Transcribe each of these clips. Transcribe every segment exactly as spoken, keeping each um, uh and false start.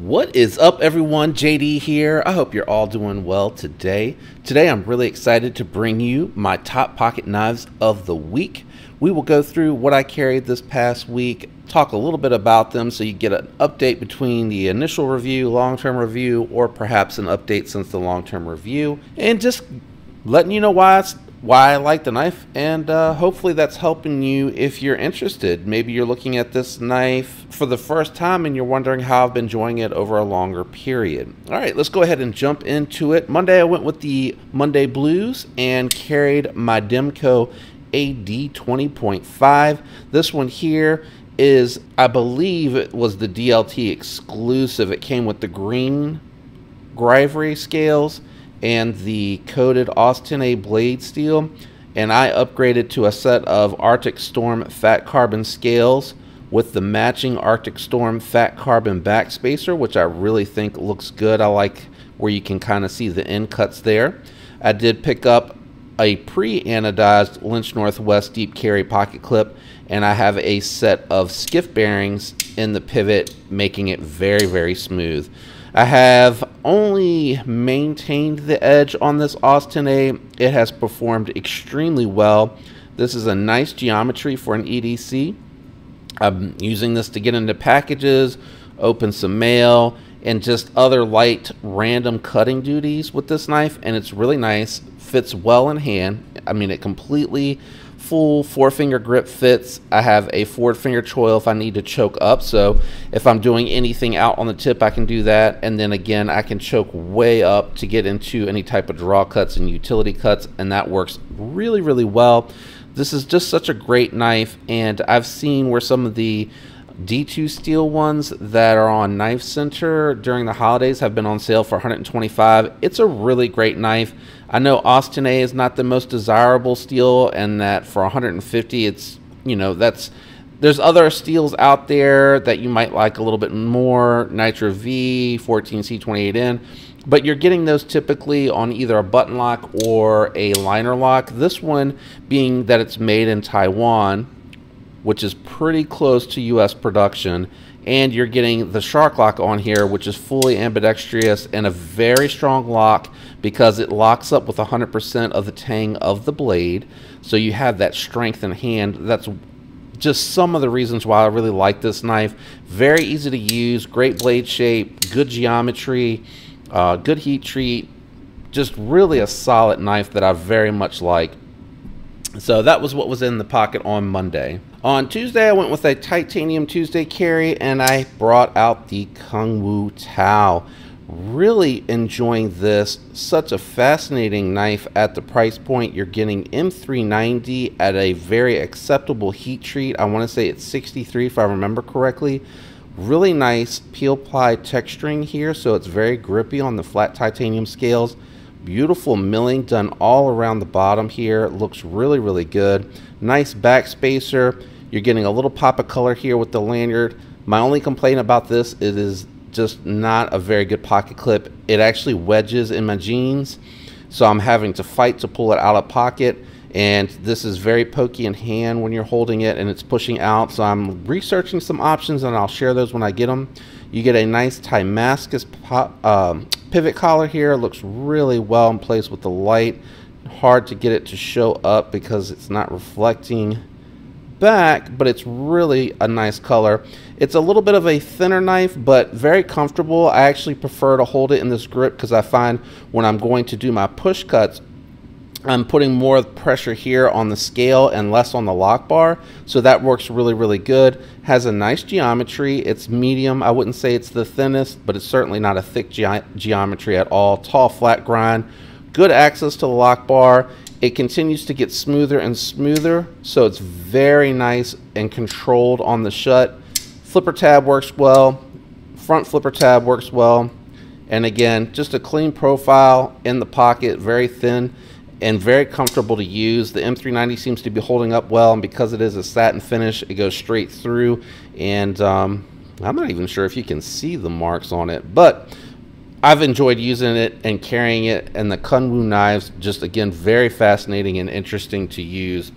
What is up, everyone? J D here. I hope you're all doing well today. Today I'm really excited to bring you my top pocket knives of the week. We will go through what I carried this past week, talk a little bit about them so you get an update between the initial review, long-term review, or perhaps an update since the long-term review, and just letting you know why it's why I like the knife, and uh, hopefully that's helping you if you're interested. Maybe you're looking at this knife for the first time and you're wondering how I've been enjoying it over a longer period. All right, let's go ahead and jump into it. Monday, I went with the Monday Blues and carried my Demko A D twenty point five. This one here is, I believe it was the D L T exclusive. It came with the green Grivory scales and the coated Austin A blade steel, and I upgraded to a set of Arctic Storm fat carbon scales with the matching Arctic Storm fat carbon backspacer, which I really think looks good. I like where you can kind of see the end cuts there. I did pick up a pre-anodized Lynch Northwest deep carry pocket clip, and I have a set of Skiff bearings in the pivot, making it very, very smooth. I have only maintained the edge on this Austin A. It has performed extremely well. This is a nice geometry for an E D C. I'm using this to get into packages, open some mail, and just other light random cutting duties with this knife, and it's really nice. Fits well in hand. I mean, it completely full four finger grip fits. I have a forward finger choil if I need to choke up, so if I'm doing anything out on the tip, I can do that, and then again I can choke way up to get into any type of draw cuts and utility cuts, and that works really, really well. This is just such a great knife, and I've seen where some of the D two steel ones that are on Knife Center during the holidays have been on sale for one hundred twenty-five dollars. It's a really great knife. I know Austin A is not the most desirable steel, and that for one hundred fifty dollars, it's, you know, that's, there's other steels out there that you might like a little bit more, Nitro V, fourteen C twenty-eight N, but you're getting those typically on either a button lock or a liner lock. This one, being that it's made in Taiwan, which is pretty close to U S production, and you're getting the SharkLock on here, which is fully ambidextrous and a very strong lock because it locks up with one hundred percent of the tang of the blade, so you have that strength in hand. That's just some of the reasons why I really like this knife. Very easy to use, great blade shape, good geometry, uh, good heat treat, just really a solid knife that I very much like. So that was what was in the pocket on Monday. On Tuesday, I went with a Titanium Tuesday carry, and I brought out the Kunwu Tao. Really enjoying this. Such a fascinating knife at the price point. You're getting M three ninety at a very acceptable heat treat. I want to say it's sixty-three if I remember correctly. Really nice peel ply texturing here, so it's very grippy on the flat titanium scales. Beautiful milling done all around the bottom here. It looks really, really good. Nice back spacer. You're getting a little pop of color here with the lanyard. My only complaint about this, it is just not a very good pocket clip. It actually wedges in my jeans, so I'm having to fight to pull it out of pocket, and this is very pokey in hand when you're holding it and it's pushing out, so I'm researching some options and I'll share those when I get them. You get a nice Timascus pop, um, pivot collar here. It looks really well in place with the light. Hard to get it to show up because it's not reflecting back, but it's really a nice color. It's a little bit of a thinner knife, but very comfortable. I actually prefer to hold it in this grip because I find when I'm going to do my push cuts, I'm putting more pressure here on the scale and less on the lock bar, so that works really, really good. Has a nice geometry. It's medium. I wouldn't say it's the thinnest, but it's certainly not a thick ge geometry at all. Tall flat grind, good access to the lock bar. It continues to get smoother and smoother, so it's very nice and controlled on the shut. Flipper tab works well, front flipper tab works well, and again, just a clean profile in the pocket, very thin and very comfortable to use. The M three ninety seems to be holding up well, and because it is a satin finish, it goes straight through, and um, I'm not even sure if you can see the marks on it, but I've enjoyed using it and carrying it, and the Kunwu knives, just again, very fascinating and interesting to use,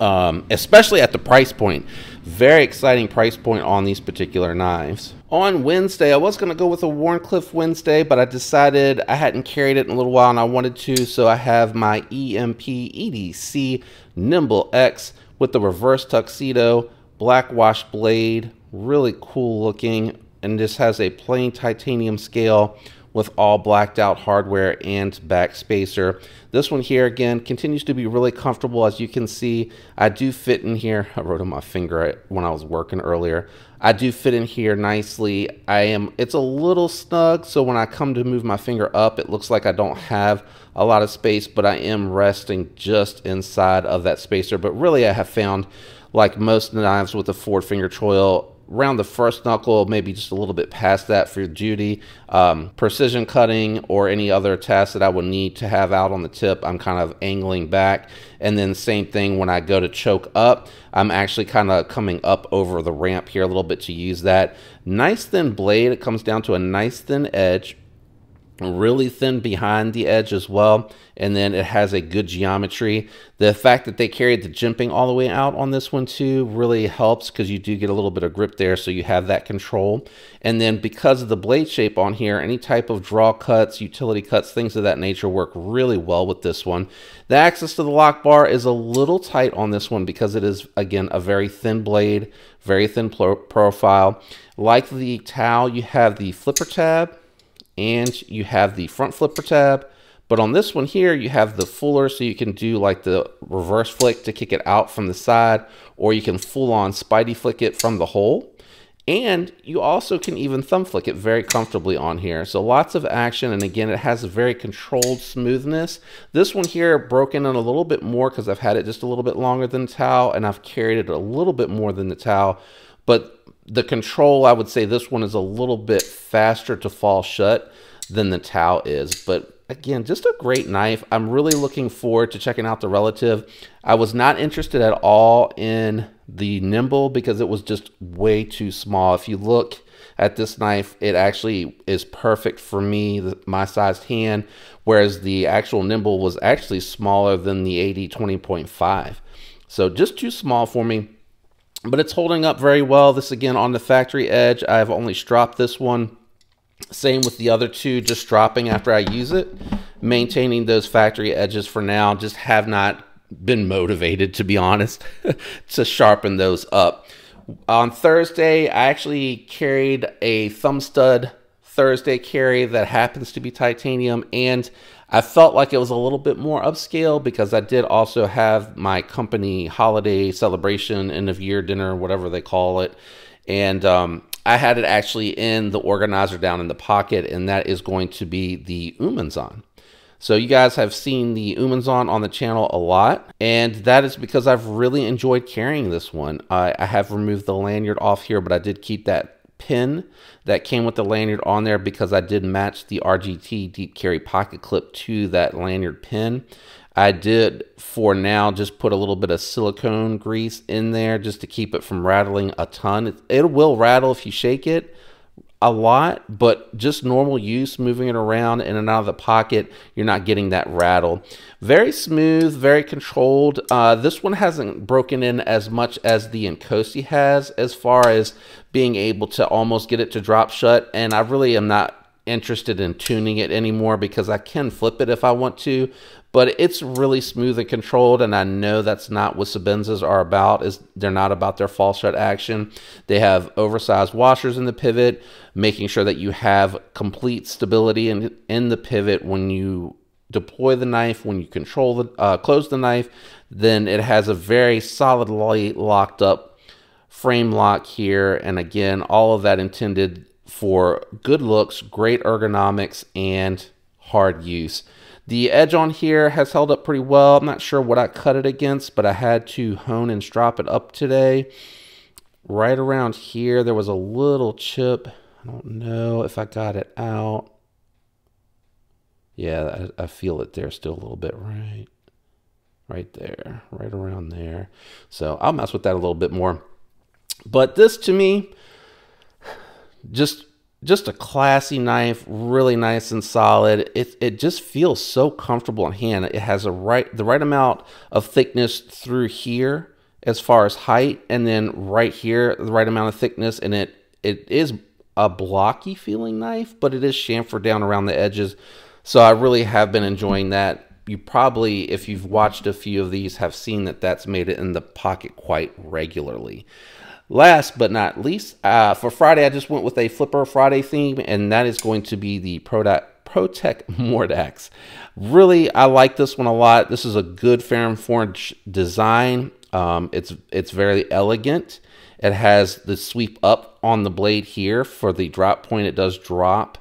um, especially at the price point. Very exciting price point on these particular knives. on Wednesday. I was going to go with a Wharncliffe Wednesday, but I decided I hadn't carried it in a little while and I wanted to, so I have my E M P E D C Nimble X with the reverse tuxedo, black wash blade, really cool looking, and this has a plain titanium scale with all blacked out hardware and back spacer. This one here, again, continues to be really comfortable. As you can see, I do fit in here. I wrote on my finger when I was working earlier. I do fit in here nicely. I am, it's a little snug, so when I come to move my finger up, it looks like I don't have a lot of space, but I am resting just inside of that spacer. But really, I have found, like most knives with a forward finger choil, around the first knuckle, maybe just a little bit past that for duty, um, precision cutting or any other tasks that I would need to have out on the tip, I'm kind of angling back. And then same thing when I go to choke up, I'm actually kind of coming up over the ramp here a little bit to use that. Nice thin blade, it comes down to a nice thin edge, really thin behind the edge as well, and then it has a good geometry. The fact that they carried the jimping all the way out on this one too really helps, because you do get a little bit of grip there, so you have that control. And then because of the blade shape on here, any type of draw cuts, utility cuts, things of that nature work really well with this one. The access to the lock bar is a little tight on this one because it is, again, a very thin blade, very thin profile. Like the Tao, you have the flipper tab and you have the front flipper tab, but on this one here you have the fuller, so you can do like the reverse flick to kick it out from the side, or you can full on spidey flick it from the hole, and you also can even thumb flick it very comfortably on here. So lots of action, and again, it has a very controlled smoothness. This one here broken in a little bit more because I've had it just a little bit longer than the Tao, and I've carried it a little bit more than the Tao, but the control, I would say this one is a little bit faster to fall shut than the Tao is. But again, just a great knife. I'm really looking forward to checking out the Relative. I was not interested at all in the Nimble because it was just way too small. If you look at this knife, it actually is perfect for me, my sized hand, whereas the actual Nimble was actually smaller than the A D twenty point five. So just too small for me. But it's holding up very well. This, again, on the factory edge, I've only stropped this one. Same with the other two, just stropping after I use it. Maintaining those factory edges for now. Just have not been motivated, to be honest, to sharpen those up. On Thursday, I actually carried a thumb stud Thursday carry that happens to be titanium, and I felt like it was a little bit more upscale because I did also have my company holiday celebration, end of year dinner, whatever they call it. And um, I had it actually in the organizer down in the pocket, and that is going to be the Umanzon. So you guys have seen the Umanzon on the channel a lot, and that is because I've really enjoyed carrying this one. I, I have removed the lanyard off here, but I did keep that pin that came with the lanyard on there because I did match the R G T deep carry pocket clip to that lanyard pin. I did, for now, just put a little bit of silicone grease in there just to keep it from rattling a ton. It, it will rattle if you shake it a lot, but just normal use, moving it around in and out of the pocket, you're not getting that rattle. Very smooth, very controlled. Uh, this one hasn't broken in as much as the Nkosi has, as far as being able to almost get it to drop shut, and I really am not interested in tuning it anymore because I can flip it if I want to, but it's really smooth and controlled, and I know that's not what Sebenzas are about. Is they're not about their fall shut action. They have oversized washers in the pivot, making sure that you have complete stability in, in the pivot when you deploy the knife, when you control the uh, close the knife. Then it has a very solidly locked up frame lock here, and again, all of that intended for good looks, great ergonomics, and hard use. The edge on here has held up pretty well. I'm not sure what I cut it against, but I had to hone and strop it up today. Right around here, there was a little chip. I don't know if I got it out. Yeah, I, I feel it there still a little bit, right? Right there, right around there. So I'll mess with that a little bit more. But this, to me, just just a classy knife, really nice and solid. It, it just feels so comfortable in hand. It has a right the right amount of thickness through here as far as height, and then right here the right amount of thickness, and it it is a blocky feeling knife, but it is chamfered down around the edges. So I really have been enjoying that. You probably, if you've watched a few of these, have seen that that's made it in the pocket quite regularly. Last but not least, uh, for Friday, I just went with a Flipper Friday theme, and that is going to be the Pro-Tech Mordax. Really, I like this one a lot. This is a good Ferrum Forge design. Um, it's, it's very elegant. It has the sweep up on the blade here for the drop point. It does drop.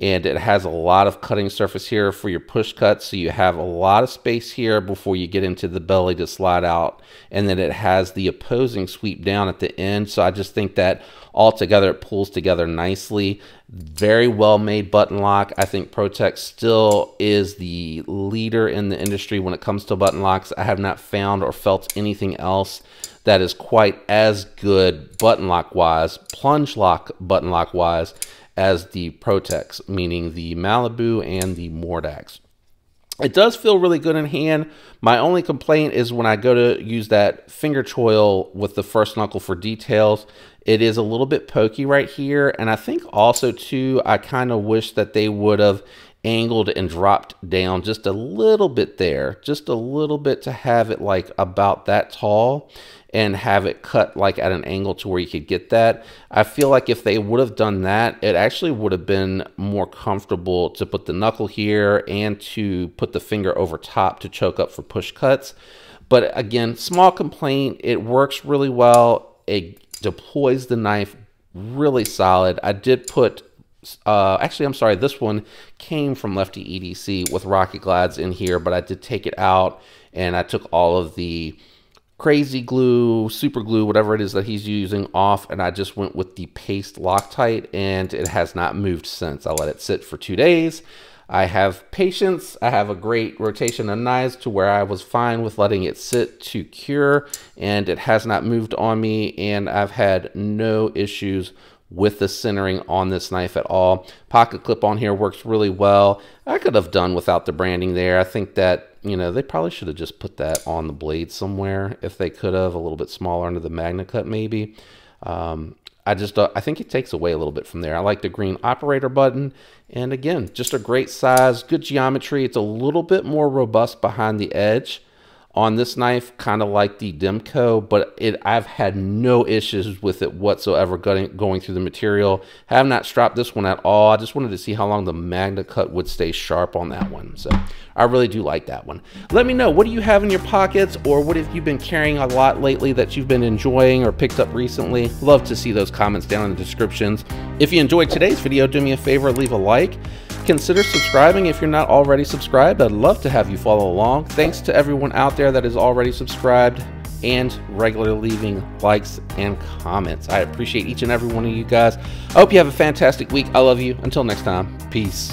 And it has a lot of cutting surface here for your push cuts. So you have a lot of space here before you get into the belly to slide out. And then it has the opposing sweep down at the end. So I just think that altogether it pulls together nicely. Very well made button lock. I think Pro-Tech still is the leader in the industry when it comes to button locks. I have not found or felt anything else that is quite as good button lock wise, plunge lock button lock wise, as the Pro-Techs, meaning the Malibu and the Mordax. It does feel really good in hand. My only complaint is when I go to use that finger choil with the first knuckle for details, it is a little bit pokey right here. And I think also too, I kind of wish that they would have angled and dropped down just a little bit there, just a little bit to have it like about that tall and have it cut like at an angle to where you could get that. I feel like if they would have done that, it actually would have been more comfortable to put the knuckle here and to put the finger over top to choke up for push cuts. But again, small complaint, it works really well. It deploys the knife really solid. I did put Uh, actually, I'm sorry, this one came from Lefty E D C with Rocket Glides in here, but I did take it out and I took all of the crazy glue, super glue, whatever it is that he's using off, and I just went with the paste Loctite, and it has not moved since. I let it sit for two days. I have patience. I have a great rotation of knives to where I was fine with letting it sit to cure, and it has not moved on me, and I've had no issues with the centering on this knife at all. Pocket clip on here works really well. I could have done without the branding there. I think that, you know, they probably should have just put that on the blade somewhere if they could have, a little bit smaller under the Magna Cut maybe. Um, I just, uh, I think it takes away a little bit from there. I like the green operator button. And again, just a great size, good geometry. It's a little bit more robust behind the edge on this knife, kind of like the Demko, but it, I've had no issues with it whatsoever going, going through the material. Have not stropped this one at all. I just wanted to see how long the Magna Cut would stay sharp on that one. So I really do like that one. Let me know, what do you have in your pockets, or what have you been carrying a lot lately that you've been enjoying or picked up recently? Love to see those comments down in the descriptions. If you enjoyed today's video, do me a favor, leave a like. Consider subscribing if you're not already subscribed. I'd love to have you follow along. Thanks to everyone out there that is already subscribed and regularly leaving likes and comments. I appreciate each and every one of you guys. I hope you have a fantastic week. I love you. Until next time, peace.